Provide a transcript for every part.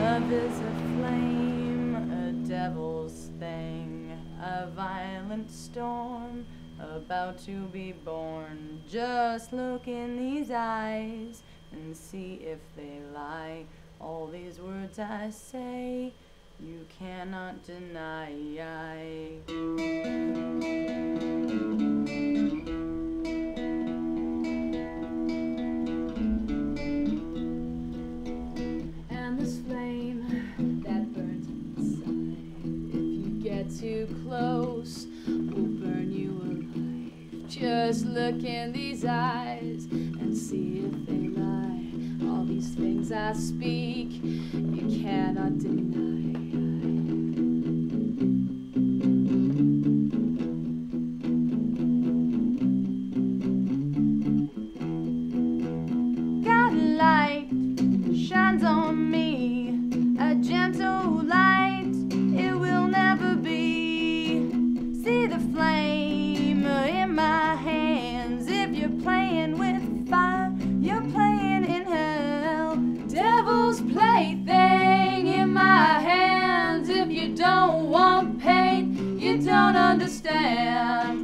Love is a flame, a devil's thing, a violent storm about to be born. Just look in these eyes and see if they lie. All these words I say, you cannot deny. Too close, we'll burn you alive. Just look in these eyes and see if they lie. All these things I speak, you cannot deny. God light shines on me, a gentle light, it will never be. Understand.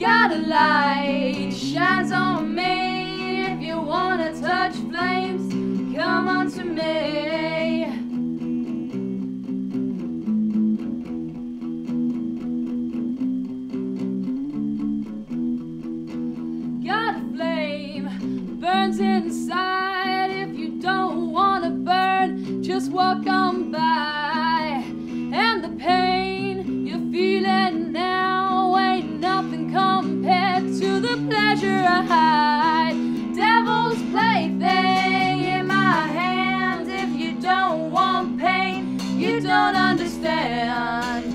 God, a light shines on me. If you wanna touch flames, come on to me. God, a flame burns inside. If you don't wanna burn, just walk on by. And the pain you're feeling now, pleasure I hide. Devil's plaything in my hands. If you don't want pain, you don't understand.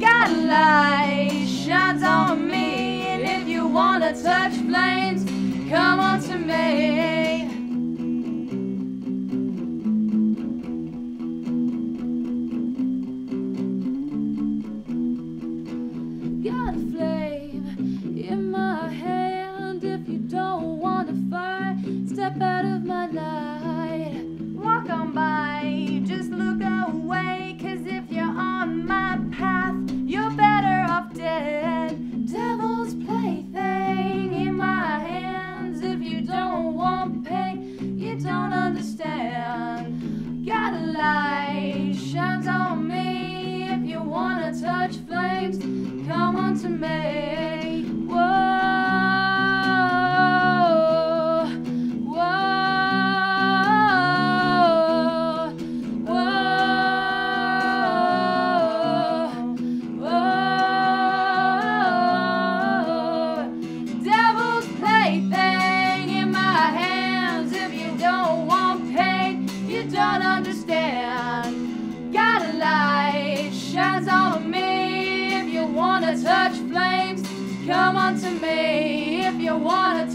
God light shines on me, and if you wanna touch flames, come on to me. Got a flame in my head. Don't want to fight, step out of my light. Walk on by, just look away, cause if you're on my path, you're better off dead. Devil's plaything in my hands. If you don't want pain, you don't understand. Got a light shines on me. If you wanna touch flames, come on to me. Whoa. Touch flames, come on to me. If you wanna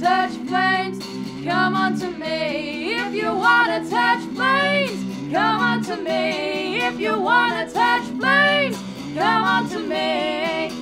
touch flames, come on to me. If you wanna touch flames, come on to me. If you wanna touch flames, come on to me.